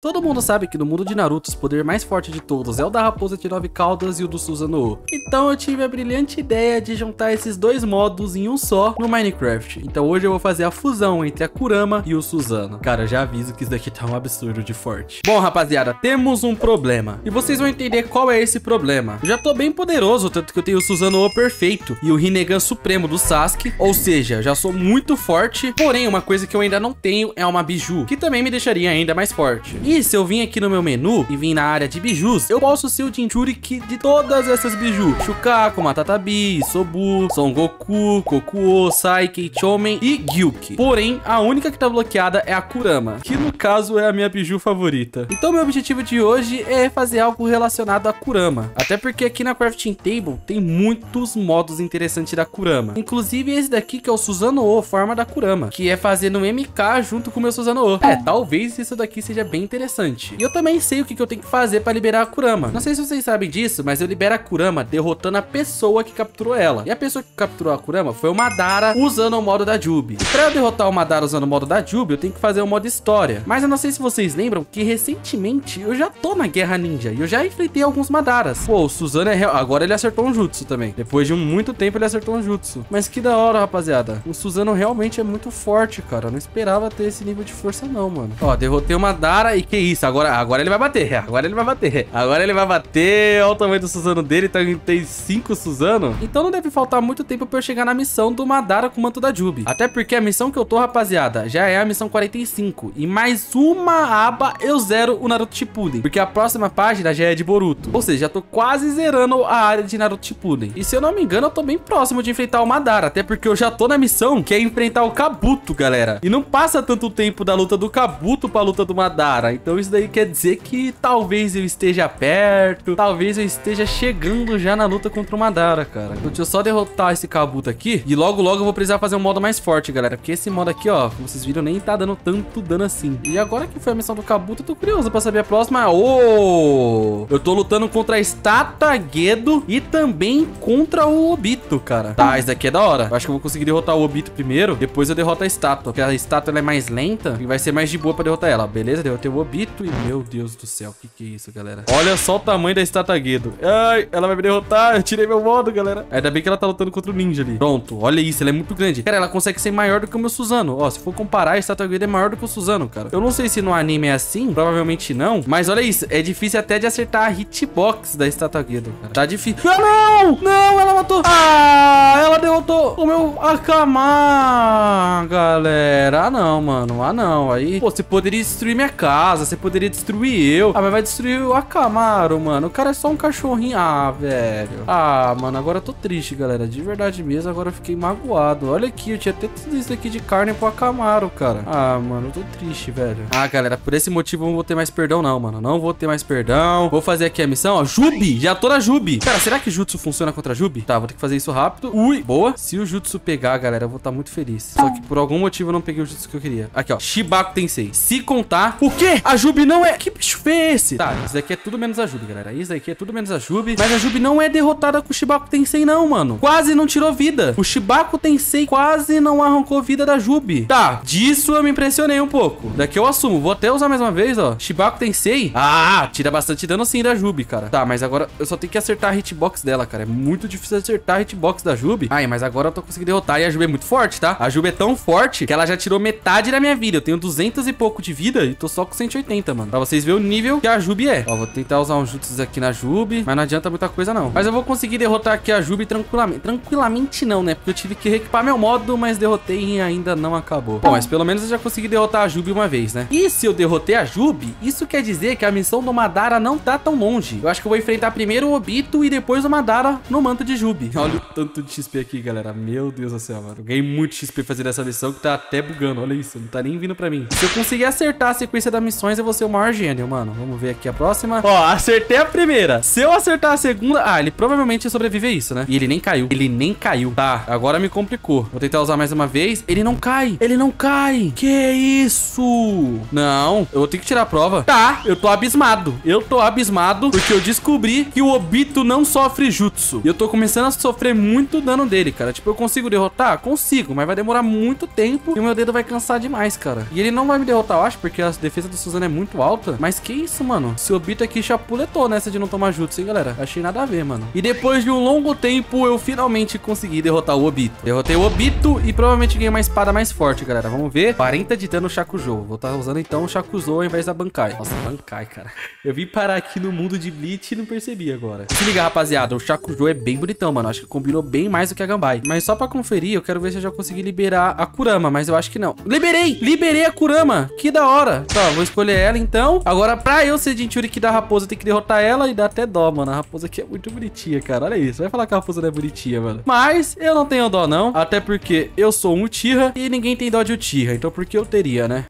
Todo mundo sabe que no mundo de Naruto, o poder mais forte de todos é o da raposa de 9 caudas e o do Susanoo. Então eu tive a brilhante ideia de juntar esses dois modos em um só no Minecraft. Então hoje eu vou fazer a fusão entre a Kurama e o Susanoo. Cara, já aviso que isso daqui tá um absurdo de forte. Bom, rapaziada, temos um problema. E vocês vão entender qual é esse problema. Eu já tô bem poderoso, tanto que eu tenho o Susanoo perfeito e o Rinnegan supremo do Sasuke. Ou seja, já sou muito forte. Porém, uma coisa que eu ainda não tenho é uma Bijuu, que também me deixaria ainda mais forte. E se eu vim aqui no meu menu e vim na área de bijus, eu posso ser o Jinchuriki de todas essas bijus. Shukaku, Matatabi, Sobu, Son Goku, Kokuo, Saiki, Chomen e Gyuki. Porém, a única que tá bloqueada é a Kurama, que no caso é a minha biju favorita. Então meu objetivo de hoje é fazer algo relacionado à Kurama. Até porque aqui na Crafting Table tem muitos modos interessantes da Kurama. Inclusive esse daqui que é o Susanoo, forma da Kurama, que é fazer no MK junto com o meu Susanoo. É, talvez isso daqui seja bem interessante. E eu também sei o que eu tenho que fazer para liberar a Kurama. Não sei se vocês sabem disso, mas eu libero a Kurama derrotando a pessoa que capturou ela. E a pessoa que capturou a Kurama foi o Madara usando o modo da Jubi. Para eu derrotar o Madara usando o modo da Jubi, eu tenho que fazer o modo história. Mas eu não sei se vocês lembram que recentemente eu já tô na Guerra Ninja e eu já enfrentei alguns Madaras. Pô, o Susanoo é real. Agora ele acertou um Jutsu também. Depois de muito tempo ele acertou um Jutsu. Mas que da hora, rapaziada. O Susanoo realmente é muito forte, cara. Eu não esperava ter esse nível de força não, mano. Ó, derrotei o Madara e que isso, agora ele vai bater, olha o tamanho do Susanoo dele, tem 5 Susanoo. Então não deve faltar muito tempo pra eu chegar na missão do Madara com o manto da Jubi. Até porque a missão que eu tô, rapaziada, já é a missão 45. E mais uma aba eu zero o Naruto Shippuden, porque a próxima página já é de Boruto. Ou seja, já tô quase zerando a área de Naruto Shippuden. E se eu não me engano, eu tô bem próximo de enfrentar o Madara, até porque eu já tô na missão que é enfrentar o Kabuto, galera. E não passa tanto tempo da luta do Kabuto pra luta do Madara. Então isso daí quer dizer que talvez eu esteja perto, talvez eu esteja chegando já na luta contra o Madara, cara. Então deixa eu só derrotar esse Kabuto aqui e logo logo eu vou precisar fazer um modo mais forte, galera, porque esse modo aqui, ó, como vocês viram, nem tá dando tanto dano assim. E agora que foi a missão do Kabuto, eu tô curioso pra saber a próxima. Ô! Eu tô lutando contra a estátua Gedo e também contra o Obito, cara. Tá, isso daqui é da hora. Eu acho que eu vou conseguir derrotar o Obito primeiro, depois eu derroto a estátua, porque a estátua ela é mais lenta e vai ser mais de boa pra derrotar ela, beleza? Derrotei o Obito e meu Deus do céu, que é isso, galera? Olha só o tamanho da estátua Gedo. Ai, ela vai me derrotar, eu tirei meu modo, galera. Ainda bem que ela tá lutando contra o ninja ali. Pronto, olha isso, ela é muito grande. Cara, ela consegue ser maior do que o meu Susanoo. Ó, se for comparar, a estátua Gedo é maior do que o Susanoo, cara. Eu não sei se no anime é assim, provavelmente não, mas olha isso, é difícil até de acertar a hitbox da estátua Gedo, cara. Tá difícil. Ah, não! Não, ela matou! Ah, ela derrotou o meu Akamaru, galera. Ah, não, mano. Ah, não. Aí, pô, você poderia destruir minha cara. Você poderia destruir eu. Ah, mas vai destruir o Akamaru, mano. O cara é só um cachorrinho. Ah, velho. Ah, mano, agora eu tô triste, galera. De verdade mesmo, agora eu fiquei magoado. Olha aqui, eu tinha até tudo isso aqui de carne pro Akamaru, cara. Ah, mano, eu tô triste, velho. Ah, galera, por esse motivo eu não vou ter mais perdão não, mano. Não vou ter mais perdão. Vou fazer aqui a missão, ó. Jubi! Já tô na Jubi. Cara, será que Jutsu funciona contra Jubi? Tá, vou ter que fazer isso rápido. Ui, boa. Se o Jutsu pegar, galera, eu vou estar muito feliz. Só que por algum motivo eu não peguei o Jutsu que eu queria. Aqui, ó. Shibaku Tensei. Se contar... O quê? A Jubi não é... Que bicho feio esse? Tá, isso daqui é tudo menos a Jubi, galera. Isso daqui é tudo menos a Jubi. Mas a Jubi não é derrotada com o Shibaku Tensei, não, mano. Quase não tirou vida. O Shibaku Tensei quase não arrancou vida da Jubi. Tá, disso eu me impressionei um pouco. Daqui eu assumo. Vou até usar mais uma vez, ó. Shibaku Tensei. Ah, tira bastante dano sim da Jubi, cara. Tá, mas agora eu só tenho que acertar a hitbox dela, cara. É muito difícil acertar a hitbox da Jubi. Ai, mas agora eu tô conseguindo derrotar. E a Jubi é muito forte, tá? A Jubi é tão forte que ela já tirou metade da minha vida. Eu tenho 200 e pouco de vida e tô só com 180, mano. Pra vocês verem o nível que a Jubi é. Ó, vou tentar usar uns jutsus aqui na Jubi, mas não adianta muita coisa, não. Mas eu vou conseguir derrotar aqui a Jubi tranquilamente. Tranquilamente não, né? Porque eu tive que reequipar meu modo, mas derrotei e ainda não acabou. Bom, mas pelo menos eu já consegui derrotar a Jubi uma vez, né? E se eu derrotei a Jubi, isso quer dizer que a missão do Madara não tá tão longe. Eu acho que eu vou enfrentar primeiro o Obito e depois o Madara no manto de Jubi. Olha o tanto de XP aqui, galera. Meu Deus do céu, mano. Eu ganhei muito XP fazendo essa missão que tá até bugando. Olha isso, não tá nem vindo pra mim. Se eu conseguir acertar a sequência da missões, eu vou ser o maior gênio, mano. Vamos ver aqui a próxima. Ó, acertei a primeira. Se eu acertar a segunda... Ah, ele provavelmente sobrevive a isso, né? E ele nem caiu. Ele nem caiu. Tá, agora me complicou. Vou tentar usar mais uma vez. Ele não cai. Ele não cai. Que isso? Não. Eu vou ter que tirar a prova. Tá, eu tô abismado. Eu tô abismado porque eu descobri que o Obito não sofre jutsu. E eu tô começando a sofrer muito dano dele, cara. Tipo, eu consigo derrotar? Consigo, mas vai demorar muito tempo e o meu dedo vai cansar demais, cara. E ele não vai me derrotar, eu acho, porque as defesas do Susanoo é muito alta. Mas que isso, mano? Esse Obito aqui chapuletou nessa de não tomar Jutsu, hein, galera? Achei nada a ver, mano. E depois de um longo tempo, eu finalmente consegui derrotar o Obito. Derrotei o Obito e provavelmente ganhei uma espada mais forte, galera. Vamos ver. 40 de dano Shakujo. Vou estar usando, então, o Shakuzo ao invés da Bankai. Nossa, Bankai, cara. Eu vim parar aqui no mundo de Bleach e não percebi agora. Se liga, rapaziada. O Shakujo é bem bonitão, mano. Acho que combinou bem mais do que a Gambai. Mas só pra conferir, eu quero ver se eu já consegui liberar a Kurama. Mas eu acho que não. Liberei! Liberei a Kurama! Que da hora! Tá, vou escolher ela, então. Agora, pra eu ser Jinchuriki da raposa, eu tenho que derrotar ela. E dá até dó, mano. A raposa aqui é muito bonitinha, cara. Olha isso. Vai falar que a raposa não é bonitinha, mano. Mas eu não tenho dó, não. Até porque eu sou um Uchiha e ninguém tem dó de Uchiha. Então, por que eu teria, né?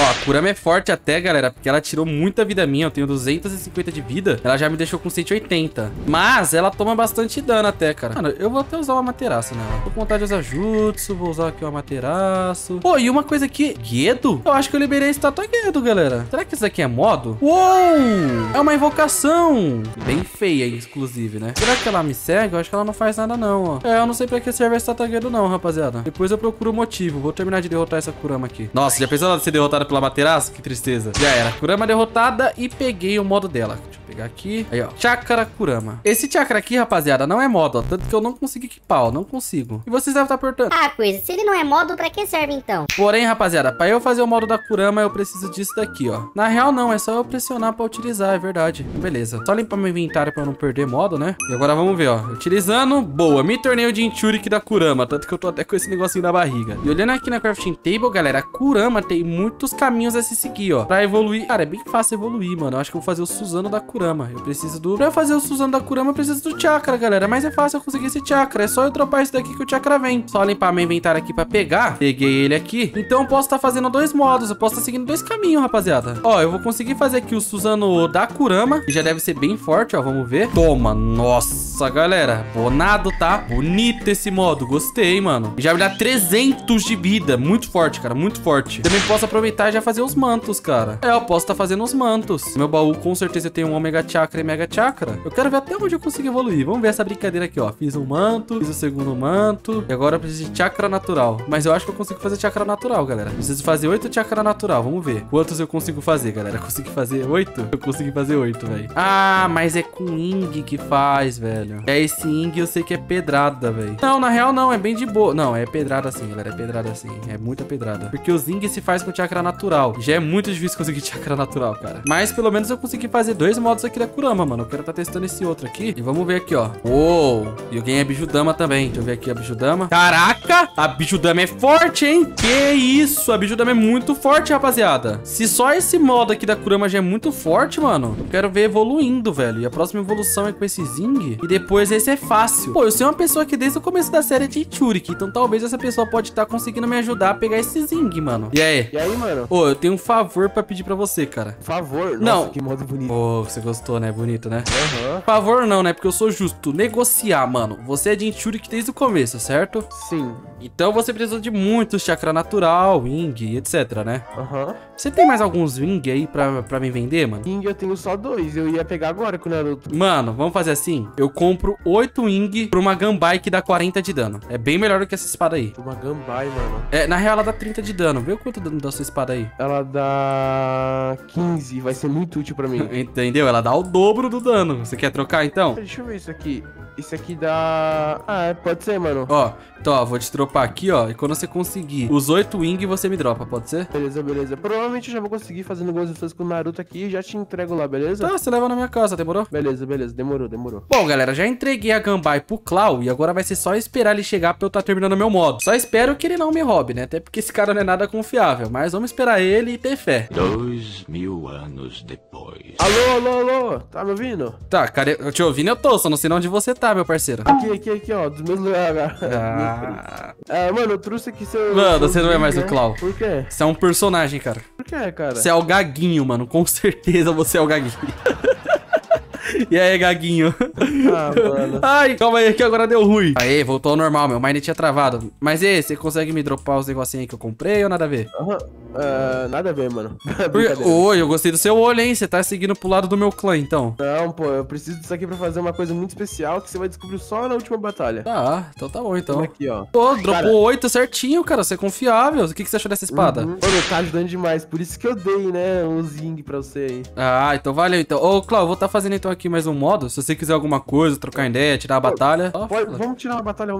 Ó, a Kurama é forte até, galera, porque ela tirou muita vida minha. Eu tenho 250 de vida. Ela já me deixou com 180. Mas ela toma bastante dano até, cara. Mano, eu vou até usar o Amaterasu nela. Tô com vontade de usar Jutsu. Vou usar aqui o Amaterasu. Pô, e uma coisa aqui. Gedo? Eu acho que eu liberei a estátua Gedo, galera. Será que isso aqui é modo? Uou! É uma invocação. Bem feia, inclusive, né? Será que ela me segue? Eu acho que ela não faz nada, não, ó. É, eu não sei pra que serve a estátua Gedo, não, rapaziada. Depois eu procuro o motivo. Vou terminar de derrotar essa Kurama aqui. Nossa, já pensou ela ser derrotada pela Amaterasu? Que tristeza. Já era. Kurama derrotada e peguei o modo dela. Deixa eu pegar aqui. Aí, ó. Chakra Kurama. Esse chakra aqui, rapaziada, não é modo, ó. Tanto que eu não consigo equipar, ó. Não consigo. E vocês devem estar perguntando. Ah, coisa. Se ele não é modo, pra que serve, então? Porém, rapaziada, pra eu fazer o modo da Kurama, eu preciso disso daqui, ó. Na real, não. É só eu pressionar pra utilizar, é verdade. Beleza. Só limpar meu inventário pra eu não perder modo, né? E agora vamos ver, ó. Utilizando. Boa. Me tornei o Jinchuriki da Kurama. Tanto que eu tô até com esse negocinho na barriga. E olhando aqui na Crafting Table, galera, a Kurama tem muitos caminhos a se seguir, ó. Pra evoluir... Cara, é bem fácil evoluir, mano. Eu acho que eu vou fazer o Susanoo da Kurama. Eu preciso do... Pra eu fazer o Susanoo da Kurama, eu preciso do Chakra, galera. Mas é fácil eu conseguir esse Chakra. É só eu dropar isso daqui que o Chakra vem. Só limpar meu inventário aqui pra pegar. Peguei ele aqui. Então eu posso estar fazendo dois modos. Eu posso estar seguindo dois caminhos, rapaziada. Ó, eu vou conseguir fazer aqui o Susanoo da Kurama, que já deve ser bem forte, ó. Vamos ver. Toma. Nossa, galera. Bonado, tá? Bonito esse modo. Gostei, mano. Já me dá 300 de vida. Muito forte, cara. Muito forte. Também posso aproveitar e já fazer os mantos, cara. É, eu posso estar fazendo os mantos. Meu baú, com certeza, eu tenho um Omega Chakra e Mega Chakra. Eu quero ver até onde eu consigo evoluir. Vamos ver essa brincadeira aqui, ó. Fiz um manto, fiz o segundo manto. E agora eu preciso de Chakra Natural. Mas eu acho que eu consigo fazer Chakra Natural, galera. Preciso fazer 8 Chakra Natural. Vamos ver. Quantos eu consigo fazer, galera? Consegui fazer 8? Eu consegui fazer 8, velho. Ah, mas é com Ing que faz, velho. É esse Ing, eu sei que é pedrada, velho. Não, na real, não. É bem de boa. Não, é pedrada sim, galera. É pedrada sim. É muita pedrada. Porque os Ing se faz com Chakra Natural. Já é muito difícil conseguir Chakra Natural, cara. Mas pelo menos eu consegui fazer dois modos aqui da Kurama, mano. Eu quero estar testando esse outro aqui. E vamos ver aqui, ó. Uou! E eu ganhei a Bijudama também. Deixa eu ver aqui a Bijudama. Caraca! A Bijudama é forte, hein? Que isso! A Bijudama é muito forte, rapaziada. Se só esse modo aqui da Kurama já é muito forte, mano, eu quero ver evoluindo, velho. E a próxima evolução é com esse Zing. E depois esse é fácil. Pô, eu sei uma pessoa que desde o começo da série é de Jinchuriki. Então talvez essa pessoa pode estar conseguindo me ajudar a pegar esse Zing, mano. E aí? E aí, mano? Ô, eu tenho um favor pra pedir pra você, cara. Favor? Não. Nossa, que modo bonito. Ô, você gostou, né? Bonito, né? Uhum. Favor não, né? Porque eu sou justo. Negociar, mano. Você é de Jinchuriki desde o começo, certo? Sim. Então você precisou de muito Chakra Natural, Wing, etc, né? Aham. Uhum. Você tem mais alguns Wing aí pra me vender, mano? Wing eu tenho só 2. Eu ia pegar agora com o Naruto. Mano, vamos fazer assim? Eu compro 8 Wing pra uma Gambai que dá 40 de dano. É bem melhor do que essa espada aí. Uma Gambai, mano. É, na real ela dá 30 de dano. Vê o quanto dano da sua espada aí. Ela dá 15. Vai ser muito útil pra mim. Entendeu? Ela dá o dobro do dano. Você quer trocar, então? Deixa eu ver isso aqui. Isso aqui dá... Ah, pode ser, mano. Ó, então, ó, vou te dropar aqui, ó. E quando você conseguir os 8 Wing, você me dropa, pode ser? Beleza, beleza. Provavelmente eu já vou conseguir fazendo algumas coisas com o Naruto aqui e já te entrego lá, beleza? Tá, você leva na minha casa, demorou? Beleza, beleza. Demorou, demorou. Bom, galera, já entreguei a Gambai pro Klau e agora vai ser só esperar ele chegar pra eu estar terminando meu modo. Só espero que ele não me roube, né? Até porque esse cara não é nada confiável. Mas vamos esperar ele e ter fé. 2000 anos depois. Alô, alô, alô. Tá me ouvindo? Tá, cara, eu te ouvindo, eu tô. Só não sei onde você tá, meu parceiro. Aqui, ó. Dos meus lugares. Ah. É, mano, eu trouxe aqui seu... Mano, você não é mais o Klau. Por quê? Você é um personagem, cara. Por quê, cara? Você é o Gaguinho, mano. Com certeza você é o Gaguinho. E aí, Gaguinho? Ah, mano. Ai, calma aí, que agora deu ruim. Aê, voltou ao normal, meu. Mine tinha travado. Mas e aí, você consegue me dropar os negocinhos aí que eu comprei ou nada a ver? Aham. Uhum. Nada a ver, mano. Ô, eu gostei do seu olho, hein? Você tá seguindo pro lado do meu clã, então. Não, pô, eu preciso disso aqui pra fazer uma coisa muito especial que você vai descobrir só na última batalha. Tá, então tá bom, então. Aqui, ó. Pô, dropou 8 certinho, cara. Você é confiável. O que você achou dessa espada? Uhum. Pô, tá ajudando demais. Por isso que eu dei, né, um Zing pra você aí. Ah, então valeu, então. Ô, Clau, eu vou tá fazendo então aqui mais um modo. Se você quiser alguma coisa, trocar ideia, tirar a batalha. Pô, vamos tirar uma batalha.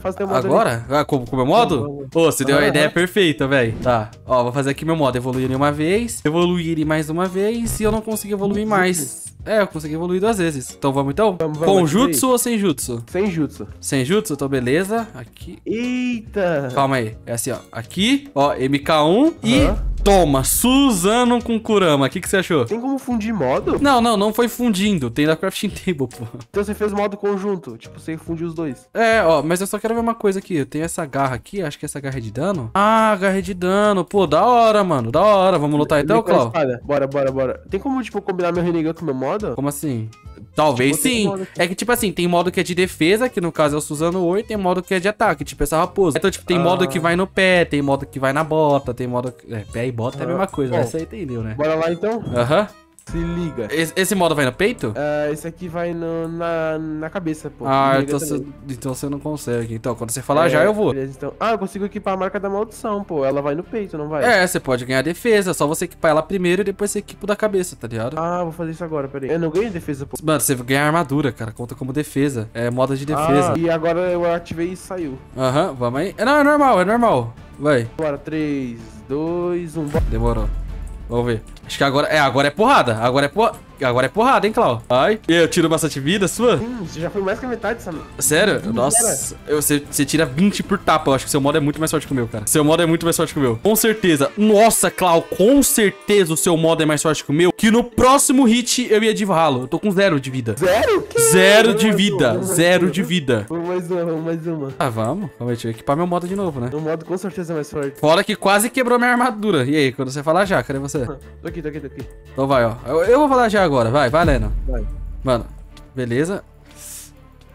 Faz teu modo agora? Ah, com o meu modo? Ô, você deu a ideia perfeita, velho. Tá, ó. Vou fazer aqui meu modo, evoluir ele uma vez, evoluir ele mais uma vez, e eu não consegui evoluir mais. É, eu consegui evoluir 2 vezes. Então vamos, então? Vamos com Jutsu ou sem Jutsu? Sem Jutsu. Sem Jutsu, então beleza. Aqui. Eita! Calma aí. É assim, ó. Aqui, ó, MK1 e... Toma, Susanoo com Kurama. O que você achou? Tem como fundir modo? Não foi fundindo. Tem da Crafting Table, pô. Então você fez modo conjunto. Tipo, você fundiu os dois. É, ó. Mas eu só quero ver uma coisa aqui. Eu tenho essa garra aqui. Acho que essa garra é de dano. Ah, garra é de dano. Pô, da hora, mano. Da hora. Vamos lutar então, Clau? Bora. Tem como, tipo, combinar meu Rinnegan com meu modo? Como assim? Talvez sim. É que, tipo assim, tem modo que é de defesa, que no caso é o Susanoo, e tem modo que é de ataque, tipo essa raposa. Então, tipo, tem modo que vai no pé, tem modo que vai na bota, tem modo... pé e bota é a mesma coisa, mas você entendeu, né? Bora lá, então? Aham. Se liga. Esse modo vai no peito? Esse aqui vai na cabeça, pô. Ah, então você não consegue. Então, quando você falar já, eu vou. Beleza, então. Ah, eu consigo equipar a marca da maldição, pô. Ela vai no peito, não vai? É, você pode ganhar defesa. Só você equipar ela primeiro e depois você equipa da cabeça, tá ligado? Ah, vou fazer isso agora, peraí. Eu não ganho defesa, pô. Mano, você ganha armadura, cara. Conta como defesa. É moda de defesa. Ah, e agora eu ativei e saiu. Aham, vamos aí. Não, é normal, é normal. Vai. Bora, 3, 2, 1. Demorou. Vamos ver. Acho que agora... agora é porrada. Agora é porrada, hein, Clau? Ai. E eu tiro bastante vida sua? Sim, você já foi mais que a metade, sabe? Sério? Nossa. Você tira 20 por tapa. Eu acho que seu modo é muito mais forte que o meu, cara. Seu modo é muito mais forte que o meu. Com certeza. Nossa, Clau. Com certeza o seu modo é mais forte que o meu. Que no próximo hit eu ia de ralo. Eu tô com 0 de vida. Zero? Que? Zero de vida. Zero de vida. Mais uma. Ah, vamos. Deixa eu equipar meu modo de novo, né? Meu modo com certeza é mais forte. Fora que quase quebrou minha armadura. E aí, quando você falar já, cadê você? Tô aqui. Então vai, ó. Eu vou falar já agora. Vai, Leno. Vai. Mano, beleza.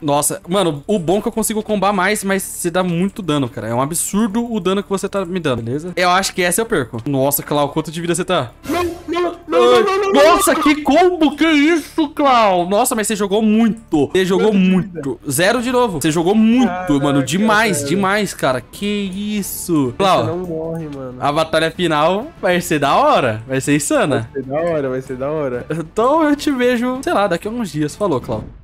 Nossa, mano, o bom é que eu consigo combar mais, mas você dá muito dano, cara. É um absurdo o dano que você tá me dando, beleza? Eu acho que essa eu perco. Nossa, Clau, quanto de vida você tá? Não. Nossa, que combo, que isso, Clau? Nossa, mas você jogou muito. Você jogou muito. Zero de novo. Você jogou muito, mano. Demais, cara. Que isso. Clau, você não morre, mano. A batalha final vai ser da hora. Vai ser insana. Vai ser da hora. Então eu te vejo, sei lá, daqui a uns dias. Falou, Clau.